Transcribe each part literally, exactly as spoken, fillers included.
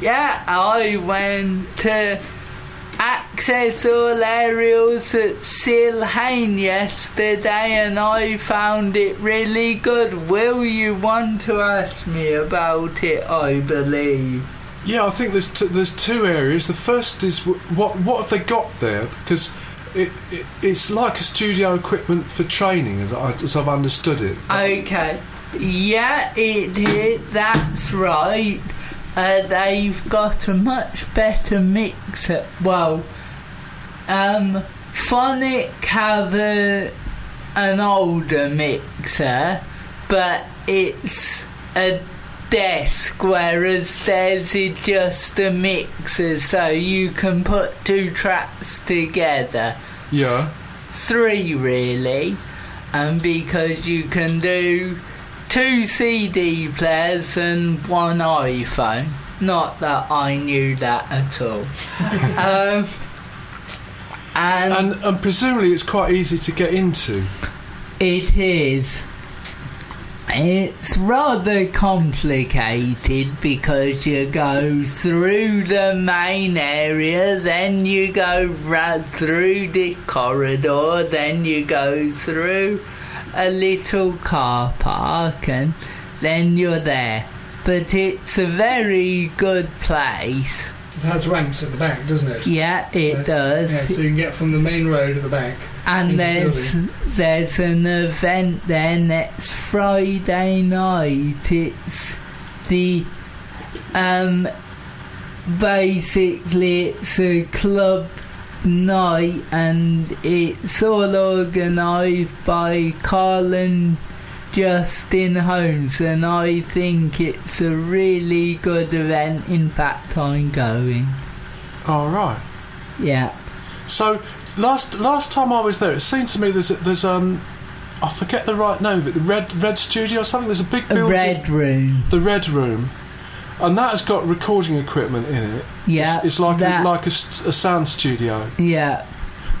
Yeah, I went to Access All Aerials at Seale Hayne yesterday and I found it really good. Will, you want to ask me about it, I believe? Yeah, I think there's t there's two areas. The first is w what what have they got there? Because it, it it's like a studio equipment for training, as, I, as I've understood it. Okay. Yeah, it is. That's right. Uh, they've got a much better mixer. Well, um, Phonic have a, an older mixer, but it's a desk, whereas theirs is just a mixer, so you can put two tracks together. Yeah. Three, really. And because you can do two C D players and one iPhone. Not that I knew that at all. um, and, and, and presumably it's quite easy to get into. It is. It's rather complicated because you go through the main area, then you go right through the corridor, then you go through a little car park, and then you're there. But it's a very good place. It has ramps at the back, doesn't it? Yeah, it uh, does. Yeah, so you can get from the main road at the back. And there's the there's an event there next Friday night. It's the um basically it's a club night and it's all organised by Carl and Justin Holmes, and I think it's a really good event. In fact, I'm going. Alright. Yeah. So last last time I was there, it seemed to me there's a, there's um I forget the right name of it, the Red Red Studio or something. There's a big building. Red Room. The Red Room. And that has got recording equipment in it. Yeah, it's, it's like that, a, like a, a sound studio. Yeah,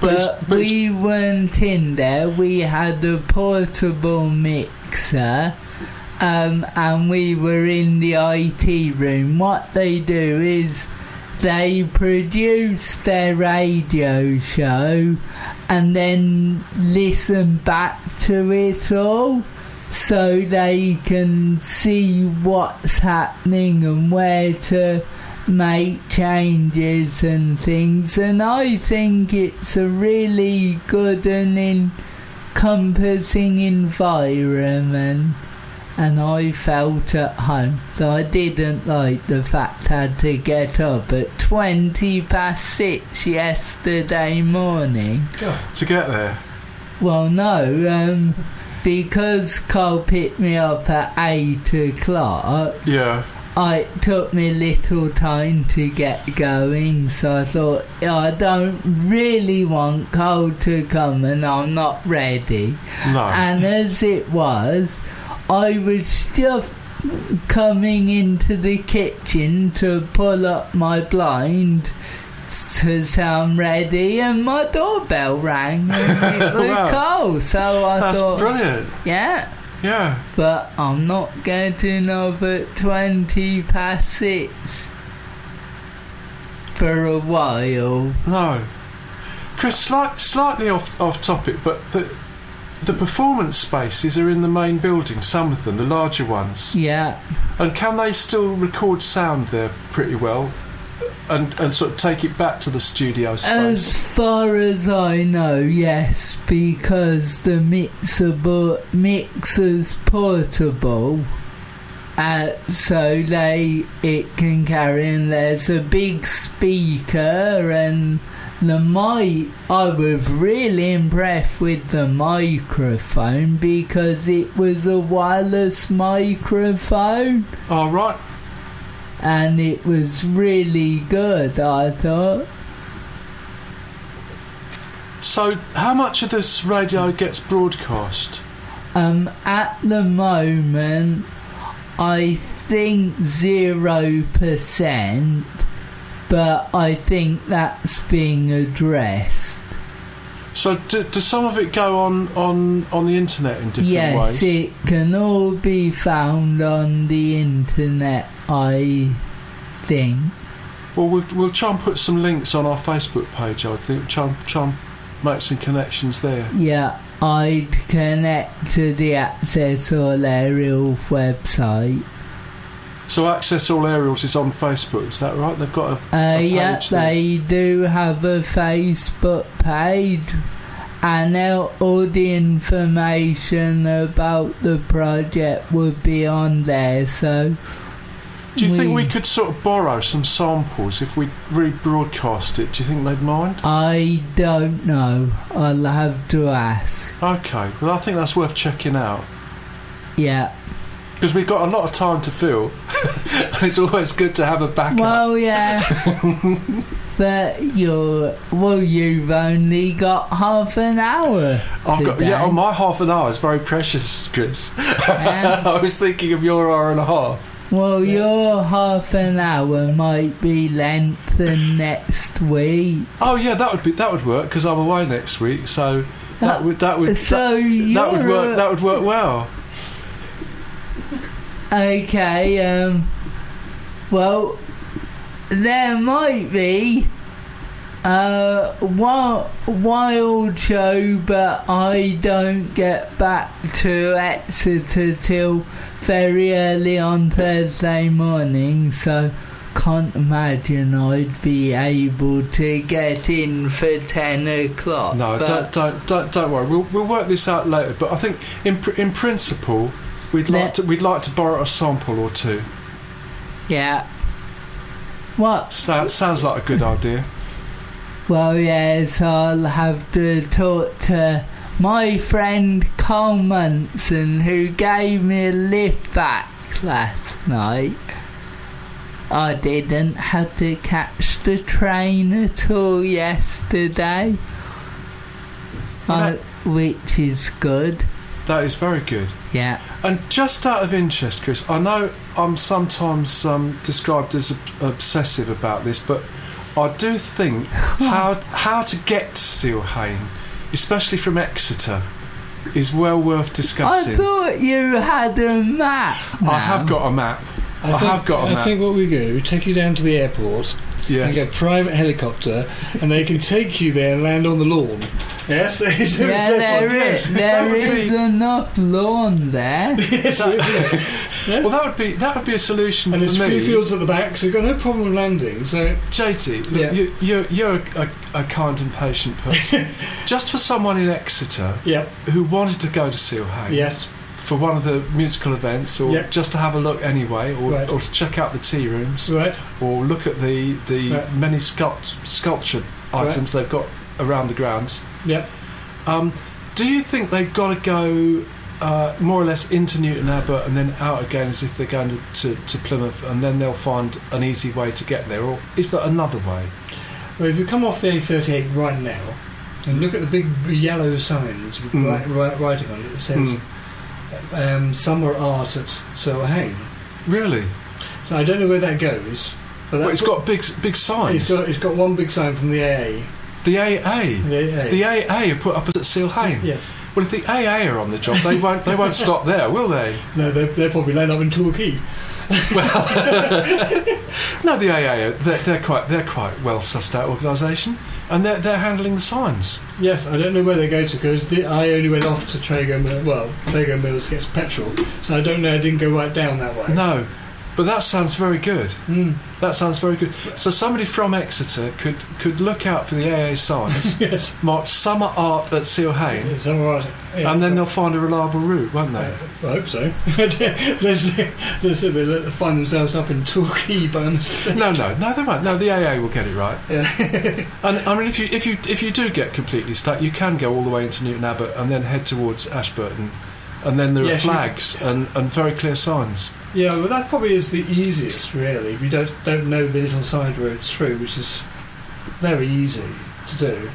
but, but, it's, but we it's, weren't in there. We had a portable mixer, um, and we were in the I T room. What they do is they produce their radio show and then listen back to it all, so they can see what's happening and where to make changes and things. And I think it's a really good and encompassing environment, and I felt at home. So I didn't like the fact I had to get up at twenty past six yesterday morning. God, to get there? Well, no, um... because Carl picked me up at eight o'clock, yeah, I, it took me little time to get going, so I thought, I don't really want Carl to come and I'm not ready. No. And as it was, I was just coming into the kitchen to pull up my blind to sound ready, and my doorbell rang and it was wow. Carl, so I That's thought brilliant. Yeah. Yeah. But I'm not getting up at twenty past six for a while. No. Chris, slight, slightly off off topic, but the the performance spaces are in the main building, some of them, the larger ones. Yeah. And can they still record sound there pretty well? And, and sort of take it back to the studio space? As far as I know, yes, because the mixable, mixer's portable, uh, so they it can carry, and there's a big speaker and the mic. I was really impressed with the microphone because it was a wireless microphone. All right. And it was really good, I thought. So, how much of this radio gets broadcast? Um, at the moment, I think zero percent, but I think that's being addressed. So, do, does some of it go on, on, on the internet in different yes, ways? Yes, it can all be found on the internet, I thing. Well, we'll, we'll try and put some links on our Facebook page, I think. Try and, try and make some connections there. Yeah, I'd connect to the Access All Aerials website. So Access All Aerials is on Facebook, is that right? They've got a, uh, a page yeah, there. They do have a Facebook page, and all the information about the project would be on there, so... Do you we, think we could sort of borrow some samples if we rebroadcast it? Do you think they'd mind? I don't know. I'll have to ask. Okay. Well, I think that's worth checking out. Yeah. Because we've got a lot of time to fill. And it's always good to have a backup. Well, yeah. But you're... Well, you've only got half an hour I've got, Yeah, oh, my half an hour is very precious, Chris. Um, I was thinking of your hour and a half. Well, yeah. Your half an hour might be lengthened next week. Oh yeah, that would be that would work because I'm away next week, so that, that would that would so that, that would work. That would work well. Okay. Um. Well, there might be uh one wild show, but I don't get back to Exeter till very early on Thursday morning, so can't imagine I'd be able to get in for ten o'clock. No, don't, don't don't don't worry. We'll we'll work this out later. But I think in in principle, we'd like to we'd like to borrow a sample or two. Yeah. What? So that sounds like a good idea. Well, yes, I'll have to talk to my friend Colm Munson, who gave me a lift back last night. I didn't have to catch the train at all yesterday, I, which is good. That is very good. Yeah. And just out of interest, Chris, I know I'm sometimes um, described as obsessive about this, but I do think how how to get to Seale Hayne, especially from Exeter, is well worth discussing. I thought you had a map. Now. I have got a map. I, I think, have got a I map. I think what we do, we take you down to the airport, yes, and get a private helicopter, and they can take you there and land on the lawn. Yes, it's yeah, there one. is there is be... enough lawn there. Yes, that, well, that would be that would be a solution. And for there's me. Few fields at the back, so you've got no problem landing. So, J T, look, yeah. you, you're you're a, a, a kind and patient person. Just for someone in Exeter, yeah. who wanted to go to Seale Hayne, yes, for one of the musical events, or yep. just to have a look anyway, or, right. or to check out the tea rooms, right, or look at the the right. many sculpt sculpture items right. they've got around the grounds. Yeah. Um, do you think they've got to go uh, more or less into Newton Abbot and then out again as if they're going to, to, to Plymouth, and then they'll find an easy way to get there? Or is there another way? Well, if you come off the A thirty-eight right now and look at the big yellow signs with mm. right, writing on it that says mm. um, Summer Art at Seale Hayne. Really? So I don't know where that goes. But that well, it's got big big signs. It's got, it's got one big sign from the A A. The A A. The A A. The A A are put up at Seale Hayne. Yes. Well, if the A A are on the job, they won't. They won't stop there, will they? No, they're, they're probably laid up in Torquay. Well, no, the A A they're, they're quite they're quite well sussed out organisation, and they're they're handling the signs. Yes, I don't know where they go to because I only went off to Trago Mills. Well, Trago Mills gets petrol, so I don't know. I didn't go right down that way. No. But that sounds very good. Mm. That sounds very good. So somebody from Exeter could could look out for the A A signs, yes, marked Summer Art at Seale Hayne, yeah, summer art, yeah, and then they'll find a reliable route, won't they? Uh, I hope so. Let's let's they'll find themselves up in Torquay by mistake. No, no, no, they won't. No, the A A will get it right. Yeah. And I mean, if you if you if you do get completely stuck, you can go all the way into Newton Abbot and then head towards Ashburton. And then there yes, are flags and, and very clear signs. Yeah, well, that probably is the easiest, really. If you don't don't know the little side routes through, which is very easy to do.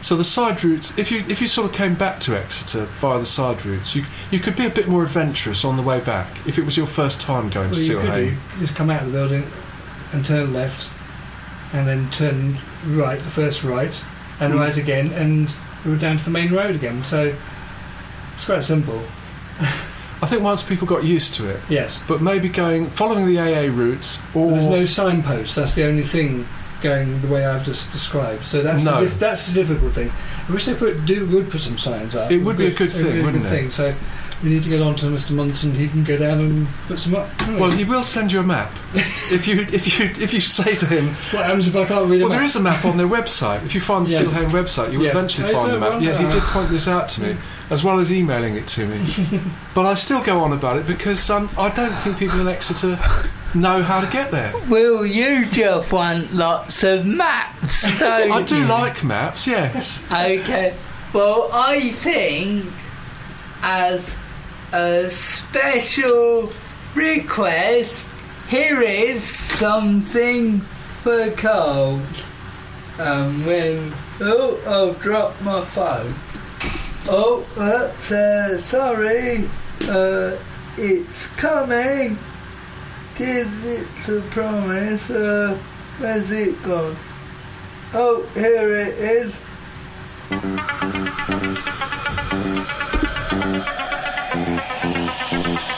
So the side routes, if you if you sort of came back to Exeter via the side routes, you you could be a bit more adventurous on the way back if it was your first time going well, to Seale Hayne. You could just come out of the building and turn left, and then turn right, the first right, and mm. right again, and we were down to the main road again. So it's quite simple. I think once people got used to it. Yes. But maybe going, following the A A routes, or... But there's no signposts, that's the only thing going the way I've just described. So that's, no. the, that's the difficult thing. I wish they put, do, would put some signs up. It would be a good thing, wouldn't it? It would be a good thing, so... We need to get on to Mister Munson. He can go down and put some up. Well, we? he will send you a map if you if you if you say to him. What happens if I can't read? Well, a map? There is a map on their website. If you find the yes. Seale Hayne website, you yeah. will eventually oh, find the map. One? Yeah, he did point this out to me, as well as emailing it to me. But I still go on about it because um, I don't think people in Exeter know how to get there. Will you just want lots of maps? Don't I do you? like maps. Yes. Okay. Well, I think as a special request, here is something for Colm. And um, when oh I'll drop my phone. Oh that's uh, sorry uh, it's coming, give it a promise. Uh, where's it gone? Oh, here it is. Thank you.